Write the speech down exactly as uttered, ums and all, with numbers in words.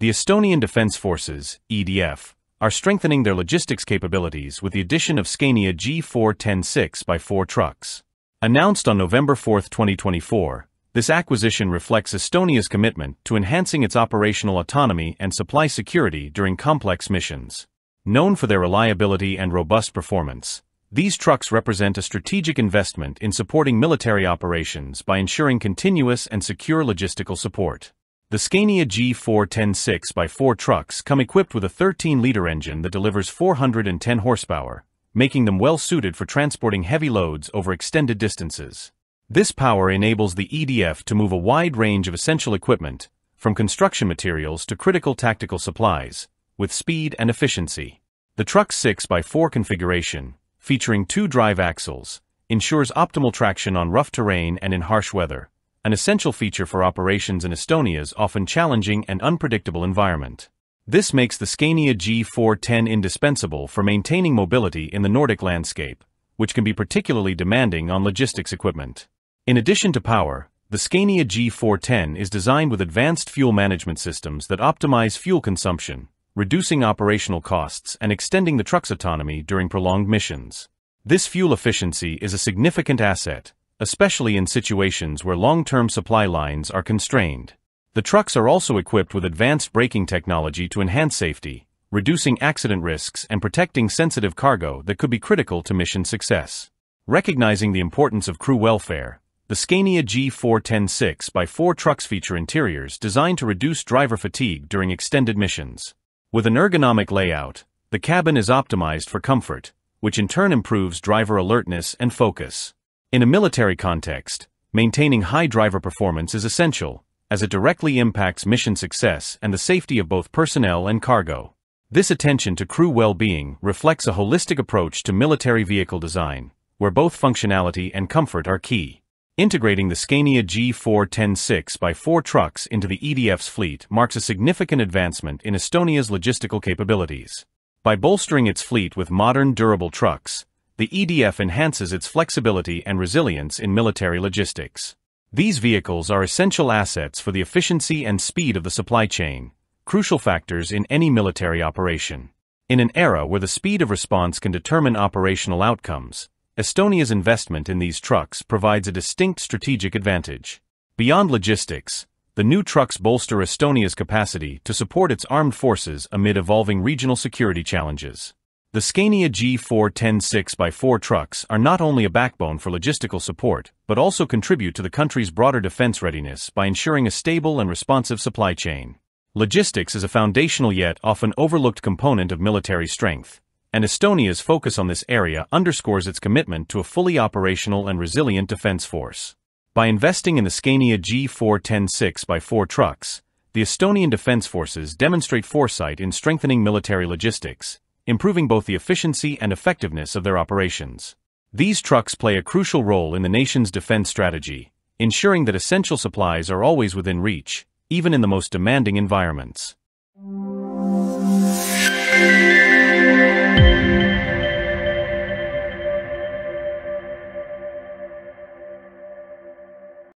The Estonian Defence Forces, E D F, are strengthening their logistics capabilities with the addition of Scania G four ten six by four trucks. Announced on November fourth twenty twenty-four, this acquisition reflects Estonia's commitment to enhancing its operational autonomy and supply security during complex missions. Known for their reliability and robust performance, these trucks represent a strategic investment in supporting military operations by ensuring continuous and secure logistical support. The Scania G four ten six by four trucks come equipped with a thirteen liter engine that delivers four hundred ten horsepower, making them well-suited for transporting heavy loads over extended distances. This power enables the E D F to move a wide range of essential equipment, from construction materials to critical tactical supplies, with speed and efficiency. The truck's six by four configuration, featuring two drive axles, ensures optimal traction on rough terrain and in harsh weather, an essential feature for operations in Estonia's often challenging and unpredictable environment. This makes the Scania G four ten indispensable for maintaining mobility in the Nordic landscape, which can be particularly demanding on logistics equipment. In addition to power, the Scania G four ten is designed with advanced fuel management systems that optimize fuel consumption, reducing operational costs and extending the truck's autonomy during prolonged missions. This fuel efficiency is a significant asset, especially in situations where long-term supply lines are constrained. The trucks are also equipped with advanced braking technology to enhance safety, reducing accident risks and protecting sensitive cargo that could be critical to mission success. Recognizing the importance of crew welfare, the Scania G four ten six by four trucks feature interiors designed to reduce driver fatigue during extended missions. With an ergonomic layout, the cabin is optimized for comfort, which in turn improves driver alertness and focus. In a military context, maintaining high driver performance is essential, as it directly impacts mission success and the safety of both personnel and cargo. This attention to crew well-being reflects a holistic approach to military vehicle design, where both functionality and comfort are key. Integrating the Scania G four ten six by four trucks into the E D F's fleet marks a significant advancement in Estonia's logistical capabilities. By bolstering its fleet with modern, durable trucks, the E D F enhances its flexibility and resilience in military logistics. These vehicles are essential assets for the efficiency and speed of the supply chain, crucial factors in any military operation. In an era where the speed of response can determine operational outcomes, Estonia's investment in these trucks provides a distinct strategic advantage. Beyond logistics, the new trucks bolster Estonia's capacity to support its armed forces amid evolving regional security challenges. The Scania G four ten six by four trucks are not only a backbone for logistical support, but also contribute to the country's broader defense readiness by ensuring a stable and responsive supply chain. Logistics is a foundational yet often overlooked component of military strength, and Estonia's focus on this area underscores its commitment to a fully operational and resilient defense force. By investing in the Scania G four ten six by four trucks, the Estonian Defence Forces demonstrate foresight in strengthening military logistics, improving both the efficiency and effectiveness of their operations. These trucks play a crucial role in the nation's defense strategy, ensuring that essential supplies are always within reach, even in the most demanding environments.